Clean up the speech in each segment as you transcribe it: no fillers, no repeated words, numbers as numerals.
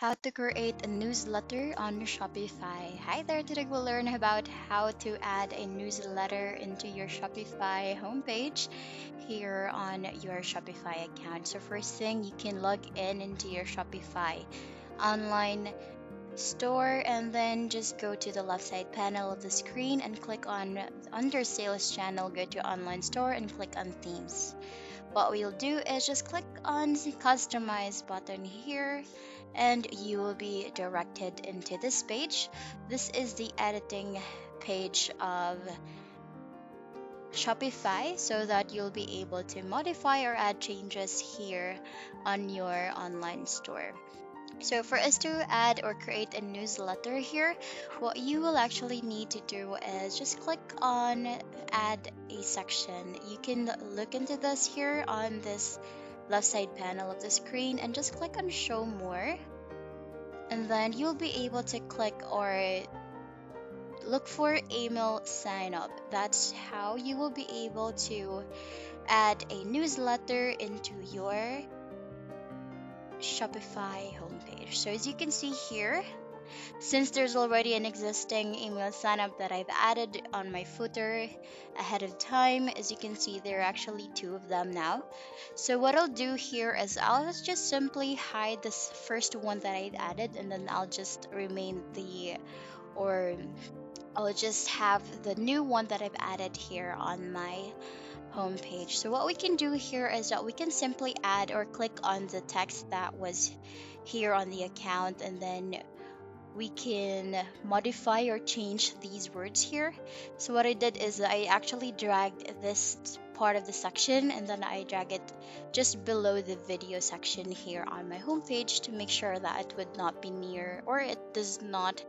How to create a newsletter on Shopify. Hi there, today we'll learn about how to add a newsletter into your Shopify homepage here on your Shopify account. So first thing, you can log in into your Shopify online store and then just go to the left side panel of the screen and click on under sales channel, go to online store and click on themes. What we'll do is just click on the customize button here and you will be directed into this page. This is the editing page of Shopify so that you'll be able to modify or add changes here on your online store. So for us to add or create a newsletter here, what you will actually need to do is just click on add a section. You can look into this here on this left side panel of the screen and just click on show more. And then you'll be able to click or look for email sign up. That's how you will be able to add a newsletter into your Shopify homepage. So as you can see here, since there's already an existing email signup that I've added on my footer ahead of time, as you can see there are actually two of them now. So what I'll do here is I'll just simply hide this first one that I added and then I'll just have the new one that I've added here on my homepage. So what we can do here is that we can simply add or click on the text that was here on the account and then we can modify or change these words here. So what I did is I actually dragged this part of the section and then I drag it just below the video section here on my homepage to make sure that it would not be near or it does not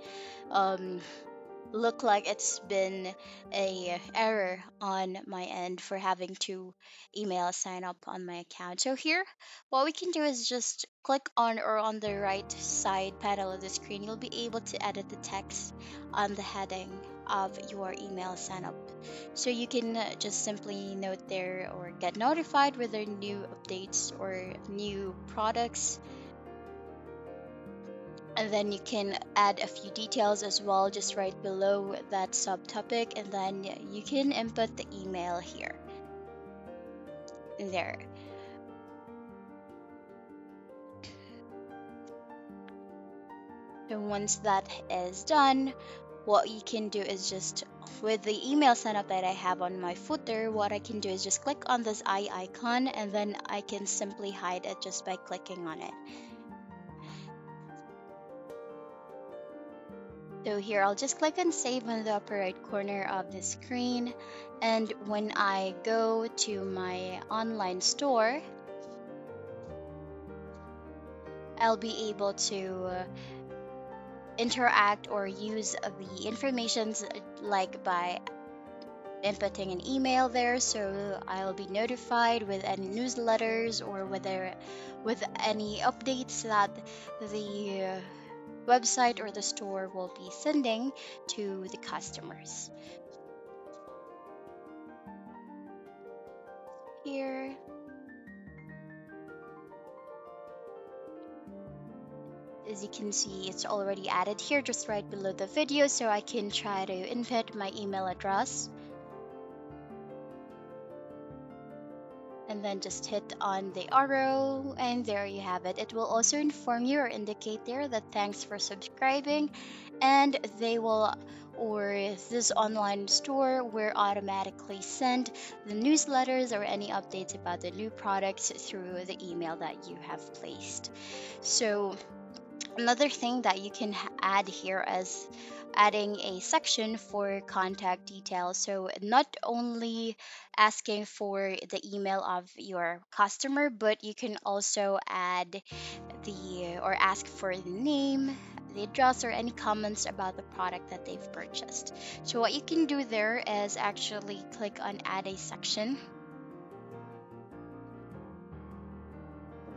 look like it's been an error on my end for having two email sign up on my account. So here what we can do is just click on or on the right side panel of the screen, you'll be able to edit the text on the heading of your email sign up. So you can just simply note there or get notified with their new updates or new products. And then you can add a few details as well, just right below that subtopic, and then you can input the email here. There. So once that is done, what you can do is just with the email signup that I have on my footer, what I can do is just click on this eye icon and then I can simply hide it just by clicking on it. So here I'll just click and save on the upper right corner of the screen, and when I go to my online store I'll be able to interact or use the information like by inputting an email there, so I'll be notified with any newsletters or with any updates that the website or the store will be sending to the customers. Here. As you can see, it's already added here just right below the video, so I can try to input my email address. And then just hit on the arrow and there you have it. It will also inform you or indicate there that thanks for subscribing, and they will or this online store will automatically send the newsletters or any updates about the new products through the email that you have placed. So another thing that you can add here is adding a section for contact details. So not only asking for the email of your customer, but you can also add the or ask for the name, the address, or any comments about the product that they've purchased. So what you can do there is actually click on add a section.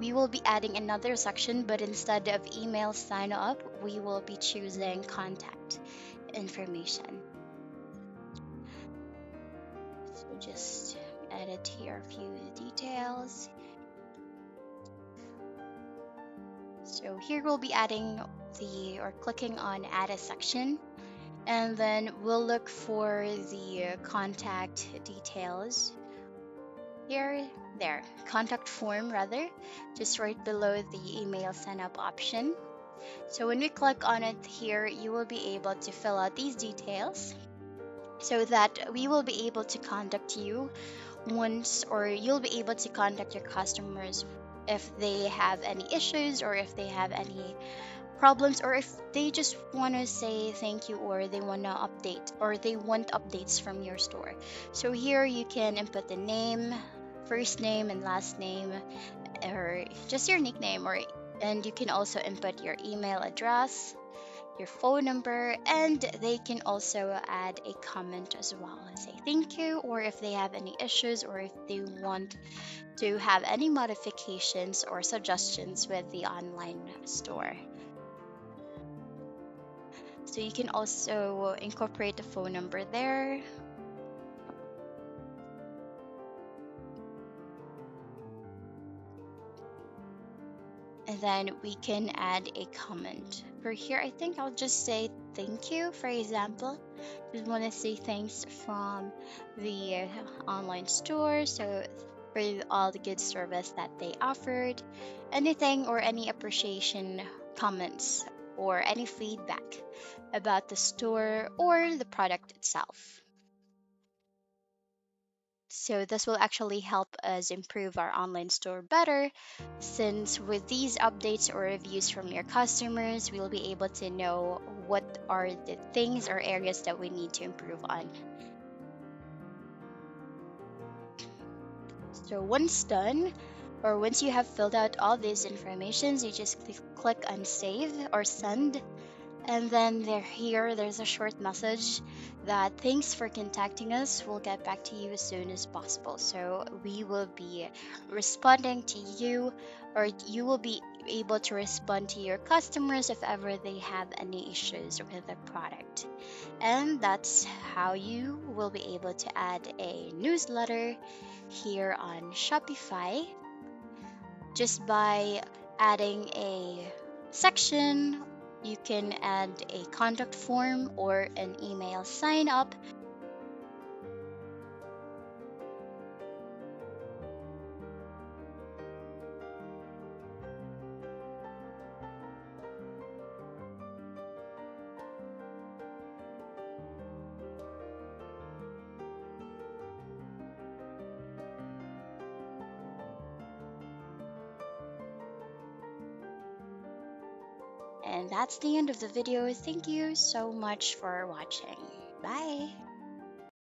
We will be adding another section, but instead of email sign up, we will be choosing contact information. So just edit here a few details. So here we'll be adding the, or clicking on add a section, and then we'll look for the contact details here, contact form rather, just right below the email sign up option. So when we click on it here, you will be able to fill out these details so that we will be able to contact you once, or you'll be able to contact your customers if they have any issues, or if they have any problems, or if they just want to say thank you, or they want to update, or they want updates from your store. So here you can input the name, first name and last name, or just your nickname, or and you can also input your email address, your phone number, and they can also add a comment as well and say thank you, or if they have any issues, or if they want to have any modifications or suggestions with the online store. So you can also incorporate the phone number there. And then we can add a comment. For here, I think I'll just say thank you, for example. Just want to say thanks from the online store, so for all the good service that they offered. Anything or any appreciation comments or any feedback about the store or the product itself. So this will actually help us improve our online store better, since with these updates or reviews from your customers, we'll be able to know what are the things or areas that we need to improve on. So once done, or once you have filled out all these informations, you just click on save or send. And then there's a short message that thanks for contacting us. We'll get back to you as soon as possible. So we will be responding to you, or you will be able to respond to your customers if ever they have any issues with the product. And that's how you will be able to add a newsletter here on Shopify, just by adding a section. You can add a contact form or an email sign up. And that's the end of the video. Thank you so much for watching. Bye!